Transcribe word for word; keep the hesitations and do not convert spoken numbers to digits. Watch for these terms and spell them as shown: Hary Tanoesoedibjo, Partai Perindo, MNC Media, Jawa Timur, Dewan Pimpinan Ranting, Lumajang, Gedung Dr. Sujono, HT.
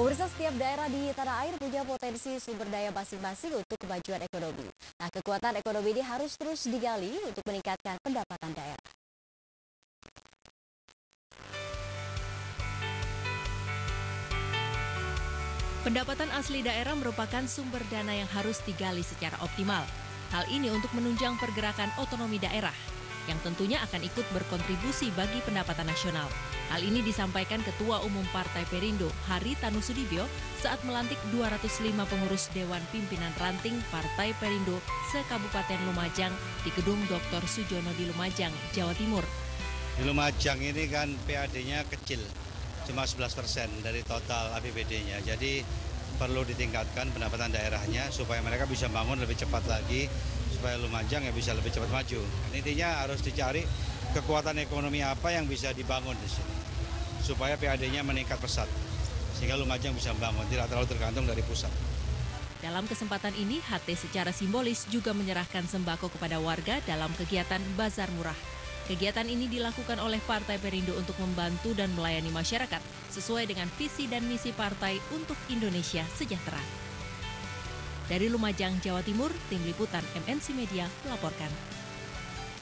Pemirsa, setiap daerah di tanah air punya potensi sumber daya masing-masing untuk kemajuan ekonomi. Nah, kekuatan ekonomi ini harus terus digali untuk meningkatkan pendapatan daerah. Pendapatan asli daerah merupakan sumber dana yang harus digali secara optimal. Hal ini untuk menunjang pergerakan otonomi daerah, yang tentunya akan ikut berkontribusi bagi pendapatan nasional. Hal ini disampaikan Ketua Umum Partai Perindo, Hary Tanoesoedibjo, saat melantik dua ratus lima pengurus Dewan Pimpinan Ranting Partai Perindo se-Kabupaten Lumajang di Gedung doktor Sujono di Lumajang, Jawa Timur. Di Lumajang ini kan P A D-nya kecil, cuma sebelas persen dari total A P B D-nya. Jadi perlu ditingkatkan pendapatan daerahnya supaya mereka bisa bangun lebih cepat lagi, supaya Lumajang ya bisa lebih cepat maju. Intinya harus dicari kekuatan ekonomi apa yang bisa dibangun di sini, supaya P A D-nya meningkat pesat, sehingga Lumajang bisa bangun, tidak terlalu tergantung dari pusat. Dalam kesempatan ini, H T secara simbolis juga menyerahkan sembako kepada warga dalam kegiatan Bazar Murah. Kegiatan ini dilakukan oleh Partai Perindo untuk membantu dan melayani masyarakat, sesuai dengan visi dan misi partai untuk Indonesia sejahtera. Dari Lumajang, Jawa Timur, Tim Liputan M N C Media melaporkan.